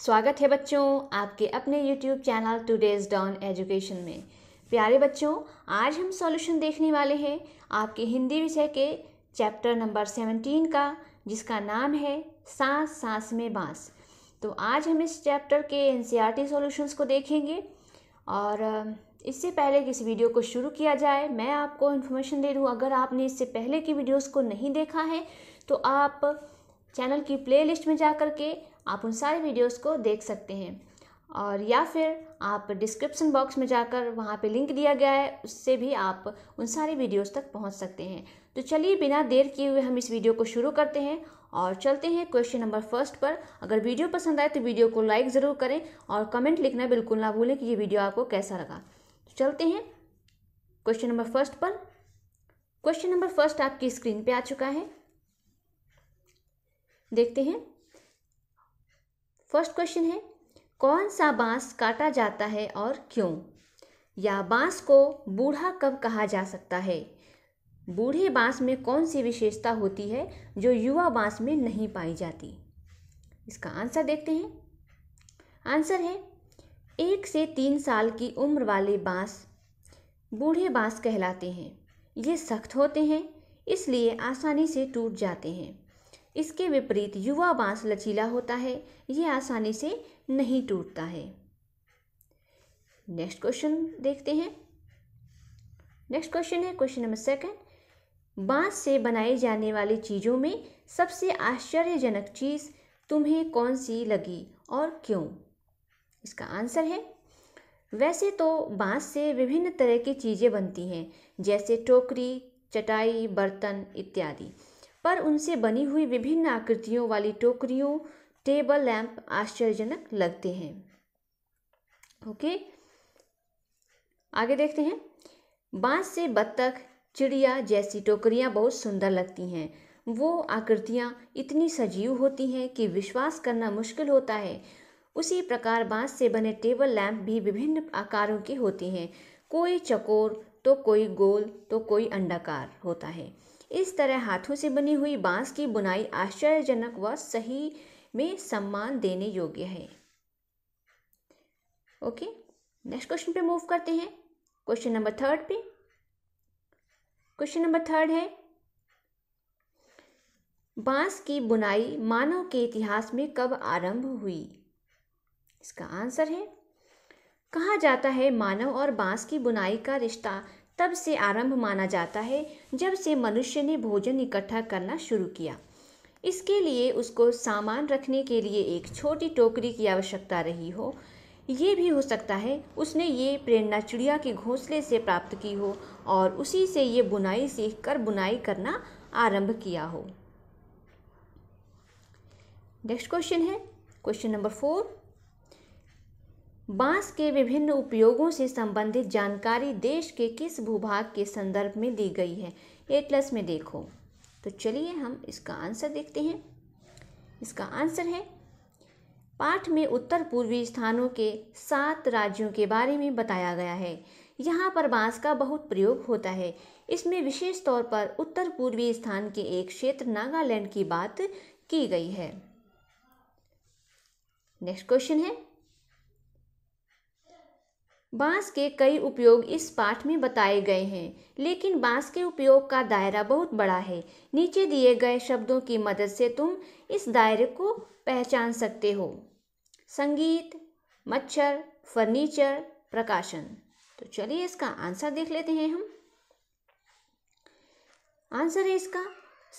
स्वागत है बच्चों आपके अपने YouTube channel today's don education में। प्यारे बच्चों, आज हम सॉल्यूशन देखने वाले हैं आपके हिंदी विषय के चैप्टर नंबर 17 का, जिसका नाम है सांस सांस में बांस। तो आज हम इस चैप्टर के एनसीईआरटी सॉल्यूशंस को देखेंगे। और इससे पहले कि इस वीडियो को शुरू किया जाए, मैं आपको इन्फॉर्मेशन दे दूँ, अगर आपने इससे पहले की वीडियोज़ को नहीं देखा है तो आप चैनल की प्लेलिस्ट में जा कर के आप उन सारे वीडियोस को देख सकते हैं। और या फिर आप डिस्क्रिप्शन बॉक्स में जाकर वहाँ पे लिंक दिया गया है, उससे भी आप उन सारे वीडियोस तक पहुँच सकते हैं। तो चलिए बिना देर किए हुए हम इस वीडियो को शुरू करते हैं और चलते हैं क्वेश्चन नंबर फर्स्ट पर। अगर वीडियो पसंद आए तो वीडियो को लाइक ज़रूर करें और कमेंट लिखना बिल्कुल ना भूलें कि ये वीडियो आपको कैसा लगा। तो चलते हैं क्वेश्चन नंबर फर्स्ट पर। क्वेश्चन नंबर फर्स्ट आपकी स्क्रीन पर आ चुका है, देखते हैं। फर्स्ट क्वेश्चन है, कौन सा बांस काटा जाता है और क्यों, या बांस को बूढ़ा कब कहा जा सकता है। बूढ़े बांस में कौन सी विशेषता होती है जो युवा बांस में नहीं पाई जाती। इसका आंसर देखते हैं। आंसर है 1 से 3 साल की उम्र वाले बांस बूढ़े बांस कहलाते हैं। ये सख्त होते हैं इसलिए आसानी से टूट जाते हैं। इसके विपरीत युवा बांस लचीला होता है, ये आसानी से नहीं टूटता है। नेक्स्ट क्वेश्चन देखते हैं। नेक्स्ट क्वेश्चन है क्वेश्चन नंबर सेकंड। बांस से बनाई जाने वाली चीज़ों में सबसे आश्चर्यजनक चीज़ तुम्हें कौन सी लगी और क्यों। इसका आंसर है, वैसे तो बांस से विभिन्न तरह की चीज़ें बनती हैं, जैसे टोकरी, चटाई, बर्तन इत्यादि, पर उनसे बनी हुई विभिन्न आकृतियों वाली टोकरियों, टेबल लैंप आश्चर्यजनक लगते हैं। ओके, आगे देखते हैं। बांस से बत्तख, चिड़िया जैसी टोकरियां बहुत सुंदर लगती हैं। वो आकृतियां इतनी सजीव होती हैं कि विश्वास करना मुश्किल होता है। उसी प्रकार बांस से बने टेबल लैंप भी विभिन्न आकारों के होते हैं, कोई चकोर तो कोई गोल तो कोई अंडाकार होता है। इस तरह हाथों से बनी हुई बांस की बुनाई आश्चर्यजनक व सही में सम्मान देने योग्य है। ओके, नेक्स्ट क्वेश्चन पे मूव करते हैं, क्वेश्चन नंबर थर्ड पे। क्वेश्चन नंबर थर्ड है, बांस की बुनाई मानव के इतिहास में कब आरंभ हुई। इसका आंसर है, कहा जाता है मानव और बांस की बुनाई का रिश्ता तब से आरंभ माना जाता है जब से मनुष्य ने भोजन इकट्ठा करना शुरू किया। इसके लिए उसको सामान रखने के लिए एक छोटी टोकरी की आवश्यकता रही हो। ये भी हो सकता है उसने ये प्रेरणा चिड़िया के घोंसले से प्राप्त की हो और उसी से ये बुनाई सीखकर बुनाई करना आरंभ किया हो। नेक्स्ट क्वेश्चन है क्वेश्चन नंबर फोर। बांस के विभिन्न उपयोगों से संबंधित जानकारी देश के किस भूभाग के संदर्भ में दी गई है। एटलस में देखो। तो चलिए हम इसका आंसर देखते हैं। इसका आंसर है, पाठ में उत्तर पूर्वी स्थानों के 7 राज्यों के बारे में बताया गया है। यहाँ पर बांस का बहुत प्रयोग होता है। इसमें विशेष तौर पर उत्तर पूर्वी स्थान के एक क्षेत्र नागालैंड की बात की गई है। नेक्स्ट क्वेश्चन है, बांस के कई उपयोग इस पाठ में बताए गए हैं, लेकिन बांस के उपयोग का दायरा बहुत बड़ा है। नीचे दिए गए शब्दों की मदद से तुम इस दायरे को पहचान सकते हो। संगीत, मच्छर, फर्नीचर, प्रकाशन। तो चलिए इसका आंसर देख लेते हैं हम। आंसर है इसका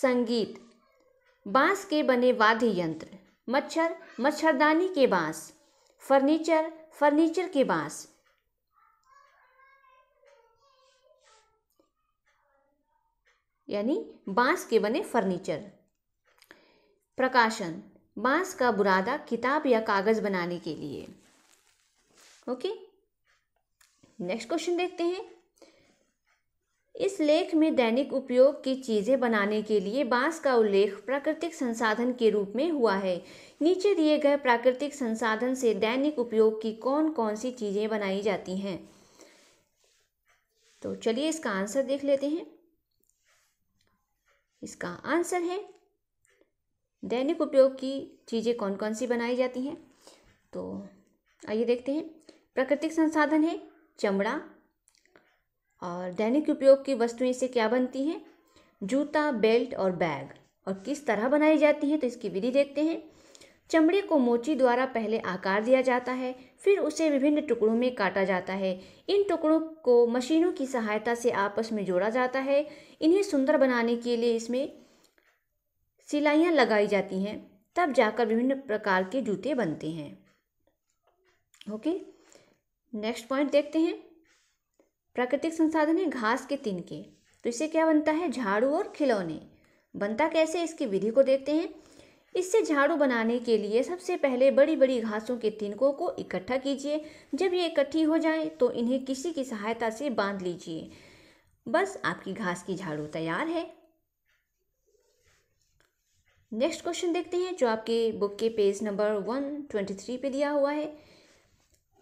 संगीत, बांस के बने वाद्य यंत्र। मच्छर, मच्छरदानी के बांस। फर्नीचर, फर्नीचर के बांस। यानी बांस के बने फर्नीचर। प्रकाशन, बांस का बुरादा किताब या कागज बनाने के लिए। ओके, नेक्स्ट क्वेश्चन देखते हैं। इस लेख में दैनिक उपयोग की चीज़ें बनाने के लिए बांस का उल्लेख प्राकृतिक संसाधन के रूप में हुआ है। नीचे दिए गए प्राकृतिक संसाधन से दैनिक उपयोग की कौन कौन सी चीज़ें बनाई जाती हैं। तो चलिए इसका आंसर देख लेते हैं। इसका आंसर है, दैनिक उपयोग की चीज़ें कौन कौन सी बनाई जाती हैं। तो आइए देखते हैं। प्राकृतिक संसाधन है चमड़ा और दैनिक उपयोग की वस्तुएं से क्या बनती हैं, जूता, बेल्ट और बैग, और किस तरह बनाई जाती हैं तो इसकी विधि देखते हैं। चमड़े को मोची द्वारा पहले आकार दिया जाता है, फिर उसे विभिन्न टुकड़ों में काटा जाता है। इन टुकड़ों को मशीनों की सहायता से आपस में जोड़ा जाता है। इन्हें सुंदर बनाने के लिए इसमें सिलाइयाँ लगाई जाती हैं, तब जाकर विभिन्न प्रकार के जूते बनते हैं। ओके, नेक्स्ट पॉइंट देखते हैं। प्राकृतिक संसाधन है घास के तिनके, तो इससे क्या बनता है, झाड़ू और खिलौने। बनता कैसे, इसकी विधि को देखते हैं। इससे झाड़ू बनाने के लिए सबसे पहले बड़ी बड़ी घासों के तिनकों को इकट्ठा कीजिए। जब ये इकट्ठी हो जाए तो इन्हें किसी की सहायता से बांध लीजिए। बस आपकी घास की झाड़ू तैयार है। नेक्स्ट क्वेश्चन देखते हैं जो आपके बुक के पेज नंबर 123 पे दिया हुआ है।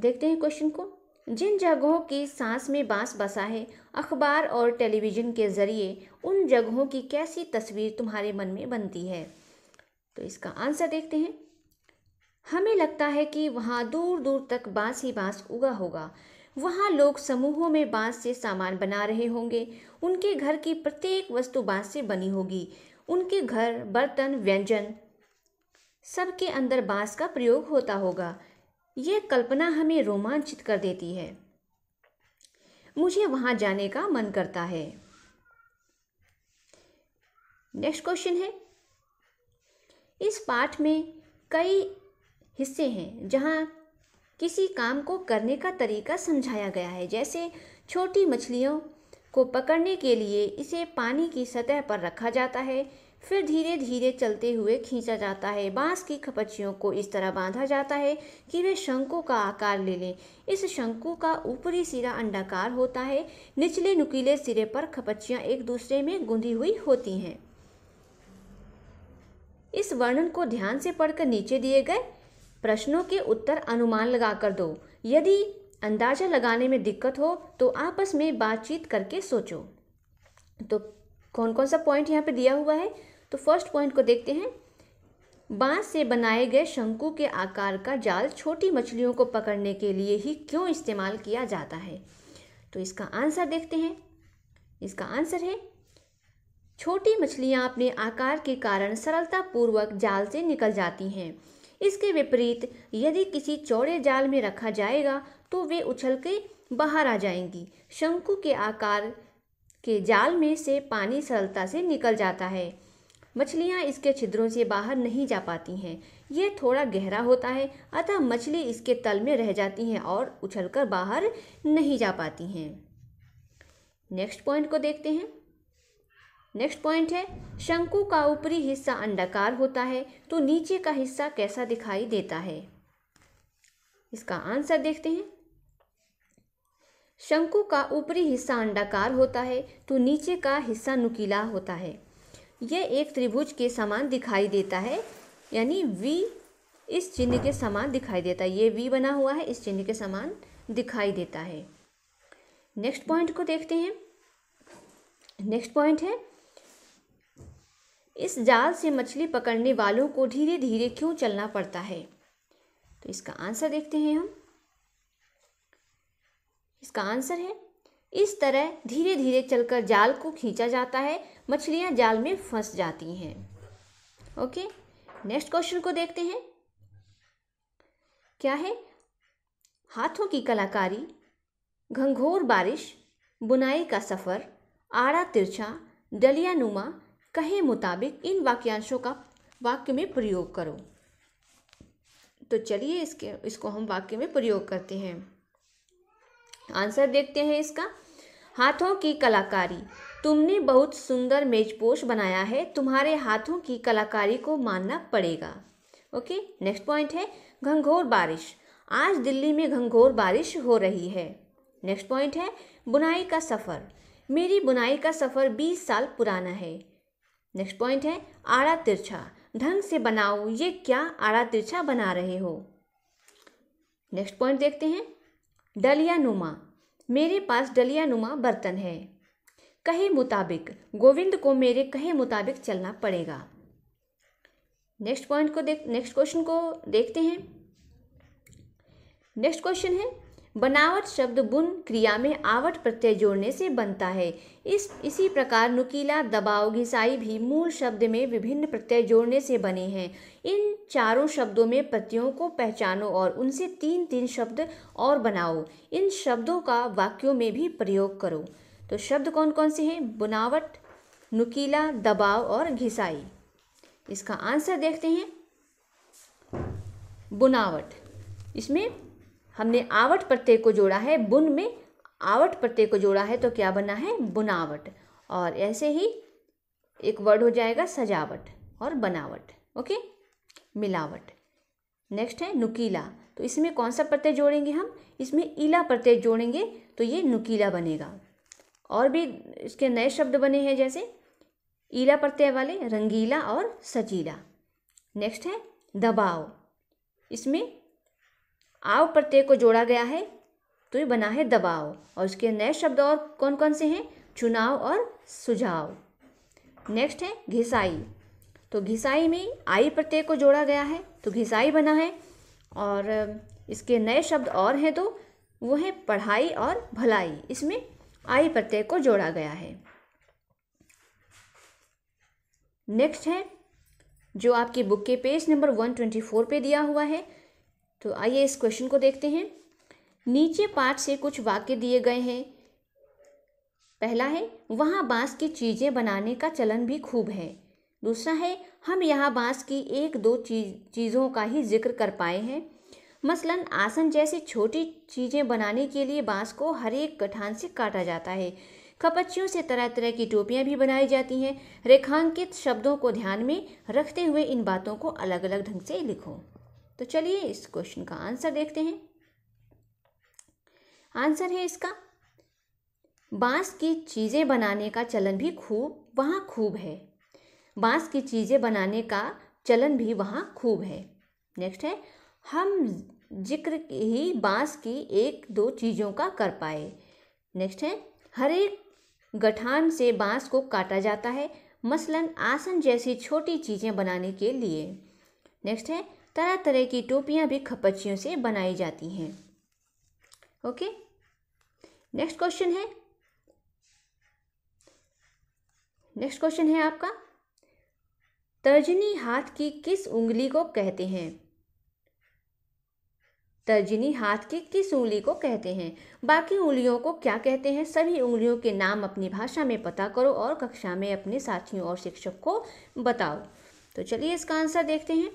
देखते हैं क्वेश्चन को। जिन जगहों की सांस में बांस बसा है, अखबार और टेलीविज़न के ज़रिए उन जगहों की कैसी तस्वीर तुम्हारे मन में बनती है, तो इसका आंसर देखते हैं। हमें लगता है कि वहाँ दूर दूर तक बांस ही बांस उगा होगा। वहाँ लोग समूहों में बांस से सामान बना रहे होंगे। उनके घर की प्रत्येक वस्तु बांस से बनी होगी। उनके घर, बर्तन, व्यंजन सबके अंदर बांस का प्रयोग होता होगा। ये कल्पना हमें रोमांचित कर देती है। मुझे वहाँ जाने का मन करता है। नेक्स्ट क्वेश्चन है, इस पाठ में कई हिस्से हैं जहाँ किसी काम को करने का तरीका समझाया गया है, जैसे छोटी मछलियों को पकड़ने के लिए इसे पानी की सतह पर रखा जाता है, फिर धीरे धीरे चलते हुए खींचा जाता है। बांस की खपच्चियों को इस तरह बांधा जाता है कि वे शंकु का आकार ले लें। इस शंकु का ऊपरी सिरा अंडाकार होता है, निचले नुकीले सिरे पर खपच्चियाँ एक दूसरे में गूंधी हुई होती हैं। इस वर्णन को ध्यान से पढ़कर नीचे दिए गए प्रश्नों के उत्तर अनुमान लगाकर दो। यदि अंदाज़ा लगाने में दिक्कत हो तो आपस में बातचीत करके सोचो। तो कौन कौन सा पॉइंट यहाँ पे दिया हुआ है, तो फर्स्ट पॉइंट को देखते हैं। बांस से बनाए गए शंकु के आकार का जाल छोटी मछलियों को पकड़ने के लिए ही क्यों इस्तेमाल किया जाता है, तो इसका आंसर देखते हैं। इसका आंसर है, छोटी मछलियाँ अपने आकार के कारण सरलतापूर्वक जाल से निकल जाती हैं। इसके विपरीत यदि किसी चौड़े जाल में रखा जाएगा तो वे उछल के बाहर आ जाएंगी। शंकु के आकार के जाल में से पानी सरलता से निकल जाता है। मछलियाँ इसके छिद्रों से बाहर नहीं जा पाती हैं। यह थोड़ा गहरा होता है, अतः मछली इसके तल में रह जाती हैं और उछलकर बाहर नहीं जा पाती हैं। नेक्स्ट पॉइंट को देखते हैं। नेक्स्ट पॉइंट है, शंकु का ऊपरी हिस्सा अंडाकार होता है तो नीचे का हिस्सा कैसा दिखाई देता है, इसका आंसर देखते हैं। शंकु का ऊपरी हिस्सा अंडाकार होता है तो नीचे का हिस्सा नुकीला होता है। यह एक त्रिभुज के समान दिखाई देता है, यानी वी इस चिन्ह के समान दिखाई देता है। ये वी बना हुआ है, इस चिन्ह के समान दिखाई देता है। नेक्स्ट पॉइंट को देखते हैं। नेक्स्ट पॉइंट है, इस जाल से मछली पकड़ने वालों को धीरे धीरे क्यों चलना पड़ता है, तो इसका आंसर देखते हैं हम। इसका आंसर है, इस तरह धीरे धीरे चलकर जाल को खींचा जाता है। मछलियां जाल में फंस जाती हैं। ओके, नेक्स्ट क्वेश्चन को देखते हैं। क्या है, हाथों की कलाकारी, घंघोर बारिश, बुनाई का सफ़र, आड़ा तिरछा, डलिया नुमा, कहे मुताबिक इन वाक्यांशों का वाक्य में प्रयोग करो। तो चलिए इसको हम वाक्य में प्रयोग करते हैं। आंसर देखते हैं इसका। हाथों की कलाकारी, तुमने बहुत सुंदर मेजपोश बनाया है, तुम्हारे हाथों की कलाकारी को मानना पड़ेगा। ओके, नेक्स्ट पॉइंट है, घंघोर बारिश, आज दिल्ली में घंघोर बारिश हो रही है। नेक्स्ट पॉइंट है, बुनाई का सफ़र, मेरी बुनाई का सफ़र 20 साल पुराना है। नेक्स्ट पॉइंट है, आड़ा तिरछा, ढंग से बनाओ, ये क्या आड़ा तिरछा बना रहे हो। नेक्स्ट पॉइंट देखते हैं, डलिया नुमा, मेरे पास डलिया नुमा बर्तन है। कहे मुताबिक, गोविंद को मेरे कहे मुताबिक चलना पड़ेगा। नेक्स्ट क्वेश्चन को देखते हैं। नेक्स्ट क्वेश्चन है, बनावट शब्द बुन क्रिया में आवट प्रत्यय जोड़ने से बनता है। इसी प्रकार नुकीला, दबाव, घिसाई भी मूल शब्द में विभिन्न प्रत्यय जोड़ने से बने हैं। इन चारों शब्दों में प्रत्ययों को पहचानो और उनसे तीन तीन शब्द और बनाओ। इन शब्दों का वाक्यों में भी प्रयोग करो। तो शब्द कौन कौन से हैं? बनावट, नुकीला, दबाव और घिसाई। इसका आंसर देखते हैं। बुनावट, इसमें हमने आवट प्रत्यय को जोड़ा है, बुन में आवट प्रत्यय को जोड़ा है तो क्या बना है? बुनावट। और ऐसे ही एक वर्ड हो जाएगा सजावट और बनावट, ओके, मिलावट। नेक्स्ट है नुकीला, तो इसमें कौन सा प्रत्यय जोड़ेंगे हम? इसमें ईला प्रत्यय जोड़ेंगे तो ये नुकीला बनेगा। और भी इसके नए शब्द बने हैं जैसे ईला प्रत्यय वाले, रंगीला और सजीला। नेक्स्ट है दबाव, इसमें आव प्रत्यय को जोड़ा गया है तो ये बना है दबाव। और इसके नए शब्द और कौन कौन से हैं? चुनाव और सुझाव। नेक्स्ट है घिसाई, तो घिसाई में आई प्रत्यय को जोड़ा गया है तो घिसाई बना है। और इसके नए शब्द और हैं तो वो है पढ़ाई और भलाई, इसमें आई प्रत्यय को जोड़ा गया है। नेक्स्ट है जो आपकी बुक के पेज नंबर 124 पे दिया हुआ है। तो आइए इस क्वेश्चन को देखते हैं। नीचे पाठ से कुछ वाक्य दिए गए हैं। पहला है, वहाँ बांस की चीज़ें बनाने का चलन भी खूब है। दूसरा है, हम यहाँ बांस की एक दो चीज़ों का ही जिक्र कर पाए हैं। मसलन आसन जैसी छोटी चीज़ें बनाने के लिए बांस को हर एक गठान से काटा जाता है। खपच्चियों से तरह तरह की टोपियाँ भी बनाई जाती हैं। रेखांकित शब्दों को ध्यान में रखते हुए इन बातों को अलग अलग ढंग से लिखो। तो चलिए इस क्वेश्चन का आंसर देखते हैं। आंसर है इसका, बांस की चीज़ें बनाने का चलन भी खूब वहाँ खूब है। बांस की चीज़ें बनाने का चलन भी वहाँ खूब है। नेक्स्ट है, हम जिक्र ही बांस की एक दो चीज़ों का कर पाए। नेक्स्ट है, हर एक गठान से बांस को काटा जाता है, मसलन आसन जैसी छोटी चीज़ें बनाने के लिए। नेक्स्ट है, तरह तरह की टोपियां भी खपच्चियों से बनाई जाती हैं, ओके। नेक्स्ट क्वेश्चन है, नेक्स्ट क्वेश्चन है आपका, तर्जनी हाथ की किस उंगली को कहते हैं? तर्जनी हाथ की किस उंगली को कहते हैं? बाकी उंगलियों को क्या कहते हैं? सभी उंगलियों के नाम अपनी भाषा में पता करो और कक्षा में अपने साथियों और शिक्षक को बताओ। तो चलिए इसका आंसर देखते हैं।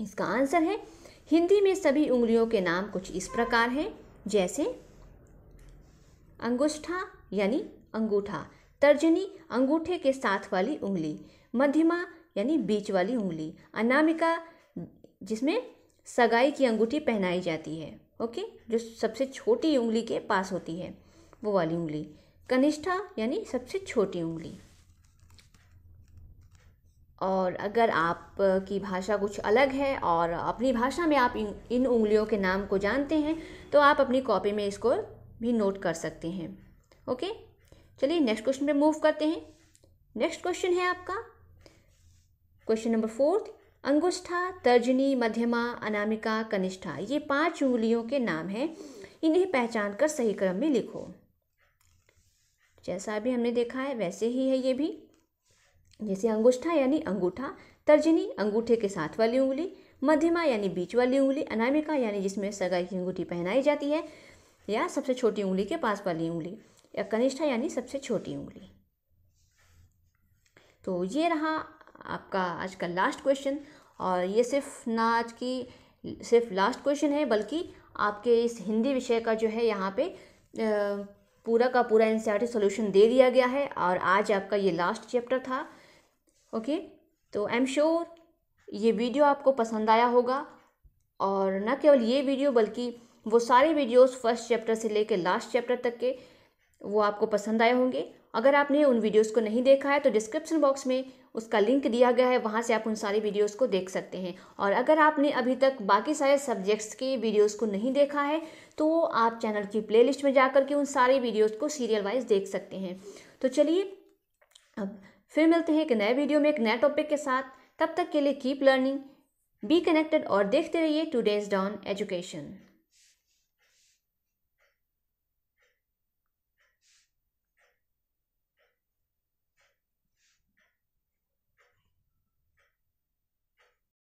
इसका आंसर है, हिंदी में सभी उंगलियों के नाम कुछ इस प्रकार हैं जैसे अंगुष्ठा यानी अंगूठा, तर्जनी अंगूठे के साथ वाली उंगली, मध्यमा यानी बीच वाली उंगली, अनामिका जिसमें सगाई की अंगूठी पहनाई जाती है, ओके, जो सबसे छोटी उंगली के पास होती है वो वाली उंगली, कनिष्ठा यानी सबसे छोटी उंगली। और अगर आप की भाषा कुछ अलग है और अपनी भाषा में आप इन उंगलियों के नाम को जानते हैं तो आप अपनी कॉपी में इसको भी नोट कर सकते हैं, ओके। चलिए नेक्स्ट क्वेश्चन पे मूव करते हैं। नेक्स्ट क्वेश्चन है आपका क्वेश्चन नंबर 4, अंगुष्ठा, तर्जनी, मध्यमा, अनामिका, कनिष्ठा, ये 5 उंगलियों के नाम हैं। इन्हें पहचान कर सही क्रम में लिखो। जैसा अभी हमने देखा है वैसे ही है ये भी, जैसे अंगुष्ठा यानी अंगूठा, तर्जनी अंगूठे के साथ वाली उंगली, मध्यमा यानी बीच वाली उंगली, अनामिका यानी जिसमें सगाई की अंगूठी पहनाई जाती है या सबसे छोटी उंगली के पास वाली उंगली, या कनिष्ठा यानी सबसे छोटी उंगली। तो ये रहा आपका आज का लास्ट क्वेश्चन। और ये सिर्फ ना आज की सिर्फ लास्ट क्वेश्चन है बल्कि आपके इस हिंदी विषय का जो है यहाँ पे पूरा का पूरा एनसीईआरटी सॉल्यूशन दे दिया गया है और आज आपका ये लास्ट चैप्टर था, ओके। तो आई एम श्योर ये वीडियो आपको पसंद आया होगा और न केवल ये वीडियो बल्कि वो सारे वीडियोस फर्स्ट चैप्टर से लेकर लास्ट चैप्टर तक के वो आपको पसंद आए होंगे। अगर आपने उन वीडियोस को नहीं देखा है तो डिस्क्रिप्शन बॉक्स में उसका लिंक दिया गया है, वहाँ से आप उन सारे वीडियोस को देख सकते हैं। और अगर आपने अभी तक बाकी सारे सब्जेक्ट्स के वीडियोस को नहीं देखा है तो आप चैनल की प्लेलिस्ट में जाकर के उन सारे वीडियोस को सीरियल वाइज देख सकते हैं। तो चलिए अब फिर मिलते हैं एक नए वीडियो में एक नए टॉपिक के साथ। तब तक के लिए कीप लर्निंग, बी कनेक्टेड और देखते रहिए टूडेज़ डॉन एजुकेशन।